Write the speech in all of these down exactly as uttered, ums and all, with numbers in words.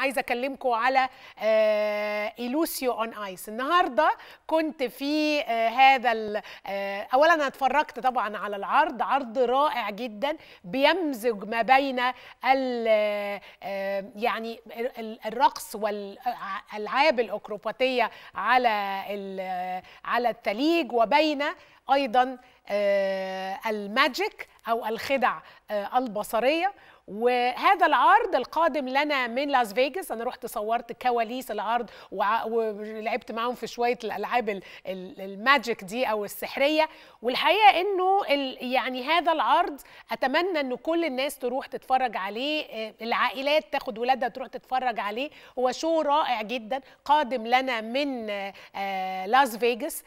عايزه اكلمكم على إلوسيو اون ايس. النهارده كنت في هذا اولا انا اتفرجت طبعا على العرض، عرض رائع جدا بيمزج ما بين يعني الرقص والالعاب الاكروباتيه على على الثليج وبين ايضا الماجيك او الخدع البصريه. وهذا العرض القادم لنا من لاس فيجاس، انا رحت صورت كواليس العرض ولعبت معاهم في شويه الالعاب الماجيك دي او السحريه. والحقيقه انه يعني هذا العرض اتمنى ان كل الناس تروح تتفرج عليه، العائلات تاخد ولادها تروح تتفرج عليه. هو شو رائع جدا قادم لنا من لاس فيجاس،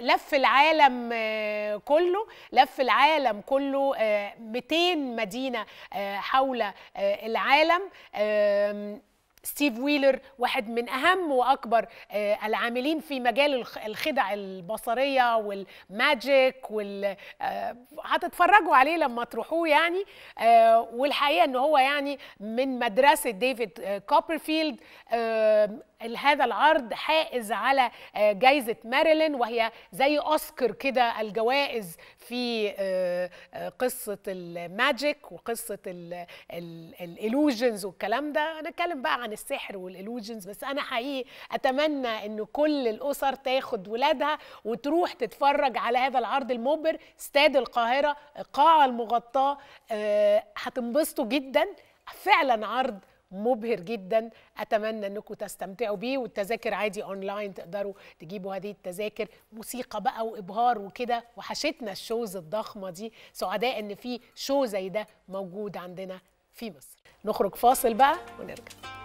لف العالم كله، لف العالم كله مئتين مدينه حول العالم. ستيف ويلر واحد من أهم وأكبر العاملين في مجال الخدع البصرية والماجيك وال... هتتفرجوا عليه لما تروحوه يعني. والحقيقة أنه هو يعني من مدرسة ديفيد كوبرفيلد. هذا العرض حائز على جائزة ميرلين، وهي زي أوسكار كده الجوائز في قصة الماجيك وقصة الإلوجنز والكلام ده. هنتكلم بقى عن السحر والإلوجنز، بس أنا حقيقي أتمنى إن كل الأسر تاخد ولادها وتروح تتفرج على هذا العرض المبهر. استاد القاهرة، القاعة المغطاة، هتنبسطوا جدا. فعلا عرض مبهر جدا، اتمنى انكم تستمتعوا بيه. والتذاكر عادي اونلاين، تقدروا تجيبوا هذه التذاكر. موسيقى بقى وابهار وكده، وحشتنا الشوز الضخمه دي، سعداء ان في شو زي ده موجود عندنا في مصر. نخرج فاصل بقى ونرجع.